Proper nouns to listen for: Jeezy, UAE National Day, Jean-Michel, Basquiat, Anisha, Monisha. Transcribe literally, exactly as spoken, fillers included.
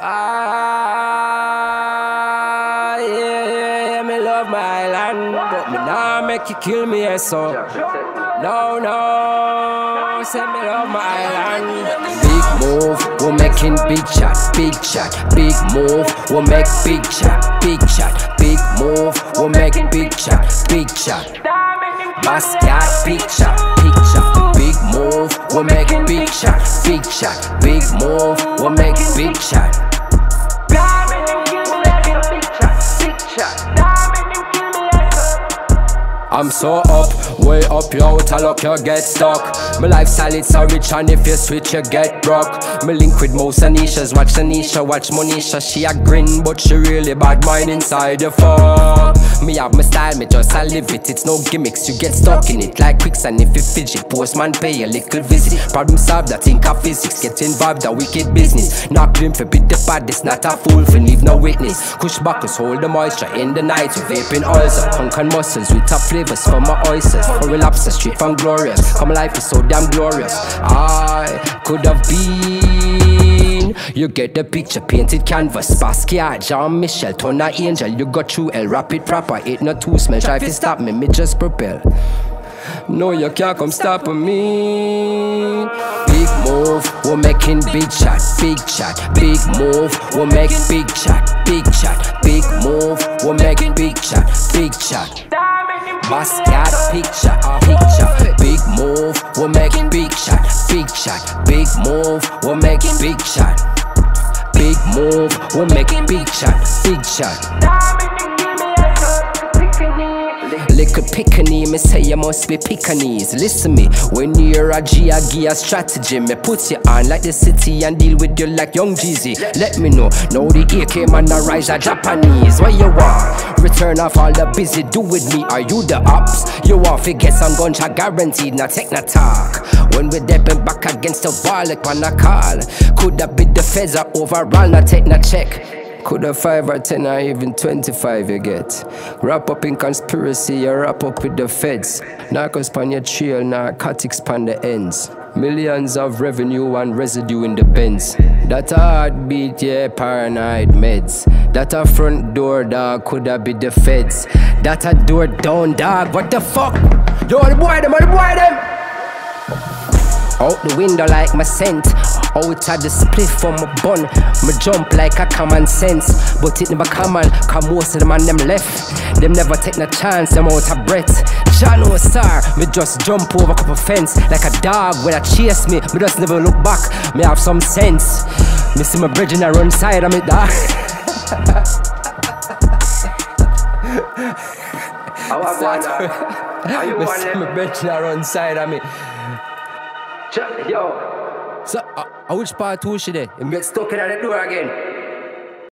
Ah, yeah, yeah, me love my land, but me nah make you kill me, eh, so. No, no, say me love my land. Move, we're making big shots, big shot, big move, we'll make big shot, big shot, big move, we'll make big shot, big shot. Basquiat, big shot, big shot, big move, we'll make big shot, big shot, big move, we'll make big shot. I'm so up, way up, you out of luck, you get stuck. My lifestyle it's so rich, and if you switch you get broke. Me link with most Anisha's, watch Anisha, watch Monisha. She a grin, but she really bad mind inside the fuck. Me have my style, me just I live it, it's no gimmicks. You get stuck in it like quicksand if you fidget. Postman pay a little visit, problem solved, I think of physics. Get involved, a wicked business. Knock him for bit the bad, it's not a fool for leave no witness. Cush buckles, hold the moisture in the night, you vaping ulcer. Conquer muscles with a flavors for my oysters. For a lobster straight from glorious, come life is so damn glorious. I could have been. You get the picture, painted canvas. Basquiat, Jean-Michel, turn a angel. You got through hell, wrap it proper. It not too smell, try to stop me, me just propel. No, you can't come stop me. Big move, we're making big shot, big shot. Big move, we're making big shot, big shot. Big move, we're making big shot, big shot. Basquiat, picture, picture. Big move, we're making big shot, big shot. Big move, we're making big shot. Big move, we're making big shot, big shot. Little pickaninny, me say you must be pickaninnies. Listen me, when you're a G, I give a strategy. Me put you on like the city and deal with you like young Jeezy. Let me know, now the A K man a rise a Japanese. What you want? Return off all the busy, do with me, are you the ops? You want to get some gunshot guaranteed, now take no talk. When we're depping back against the wall, like when I call. Could have been the feather overall, now take no check. Could have five or ten or even twenty-five you get. Wrap up in conspiracy, you wrap up with the feds. Narcos pan your trail, narcotics pan the ends. Millions of revenue and residue in the pens. That a heartbeat, yeah, paranoid meds. That a front door, dog, could have be the feds. That a door down, dog, what the fuck? Yo, the boy them, the boy them! Out the window like my scent. Out of the split for my bun. Me jump like a common sense, but it never common, cause most of them and them left. Them never take no chance, them out of breath. Jano star, me just jump over a couple fence. Like a dog when I chase me, me just never look back. Me have some sense. Me see my bridge and I run side of me dog. How I want How you me want see my bridge and I run side of me. Yo, so, uh, which part two she there? It gets stuck in the door again.